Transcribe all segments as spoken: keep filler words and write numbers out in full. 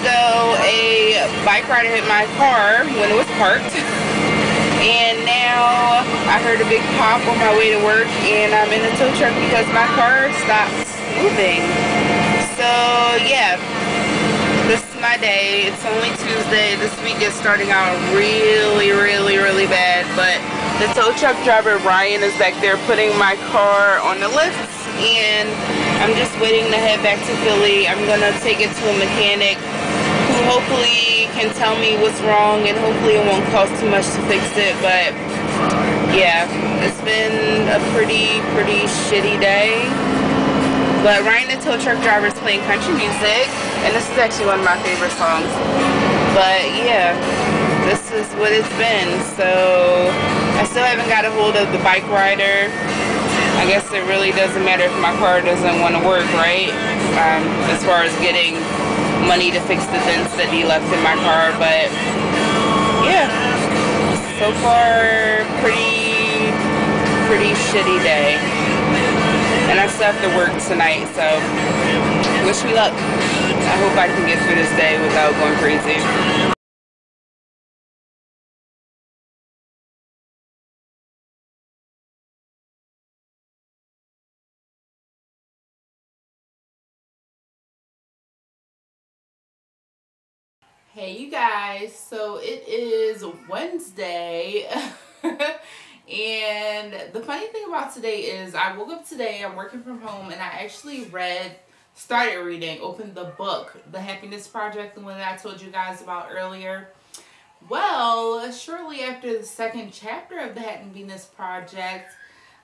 ago, a bike rider hit my car when it was parked, and now I heard a big pop on my way to work, and I'm in a tow truck because my car stopped moving. So yeah, this is my day. It's only Tuesday. This week is starting out really, really, really bad, but the tow truck driver Ryan is back there putting my car on the lifts, and I'm just waiting to head back to Philly. I'm gonna take it to a mechanic who hopefully can tell me what's wrong, and hopefully it won't cost too much to fix it. But yeah, it's been a pretty, pretty shitty day. But Ryan the tow truck driver is playing country music, and this is actually one of my favorite songs. But yeah, this is what it's been. So I still haven't got a hold of the bike rider. I guess it really doesn't matter if my car doesn't want to work, right? Um, as far as getting money to fix the dents that he left in my car, but yeah, so far pretty, pretty shitty day. And I still have to work tonight, so wish me luck. I hope I can get through this day without going crazy. Hey you guys, so it is Wednesday and the funny thing about today is I woke up today, I'm working from home, and I actually read, started reading, opened the book, The Happiness Project, the one that I told you guys about earlier. Well, shortly after the second chapter of The Happiness Project,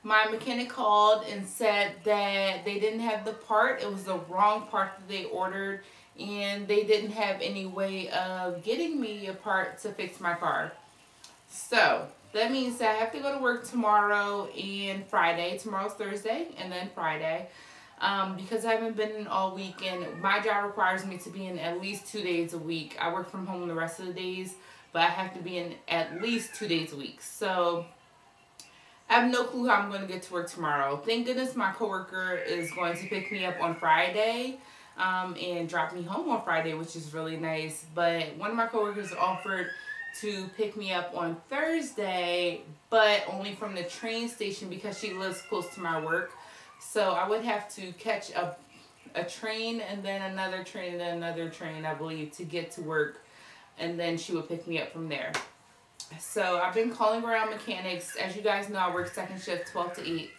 my mechanic called and said that they didn't have the part, it was the wrong part that they ordered, and they didn't have any way of getting me a part to fix my car. So that means that I have to go to work tomorrow and Friday. Tomorrow's Thursday and then Friday. Um, because I haven't been in all week, and my job requires me to be in at least two days a week. I work from home the rest of the days, but I have to be in at least two days a week. So I have no clue how I'm going to get to work tomorrow. Thank goodness my coworker is going to pick me up on Friday. Um, and drop me home on Friday, which is really nice. But one of my coworkers offered to pick me up on Thursday, but only from the train station because she lives close to my work. So I would have to catch a, a train and then another train and then another train, I believe, to get to work. And then she would pick me up from there. So I've been calling around mechanics. As you guys know, I work second shift twelve to eight.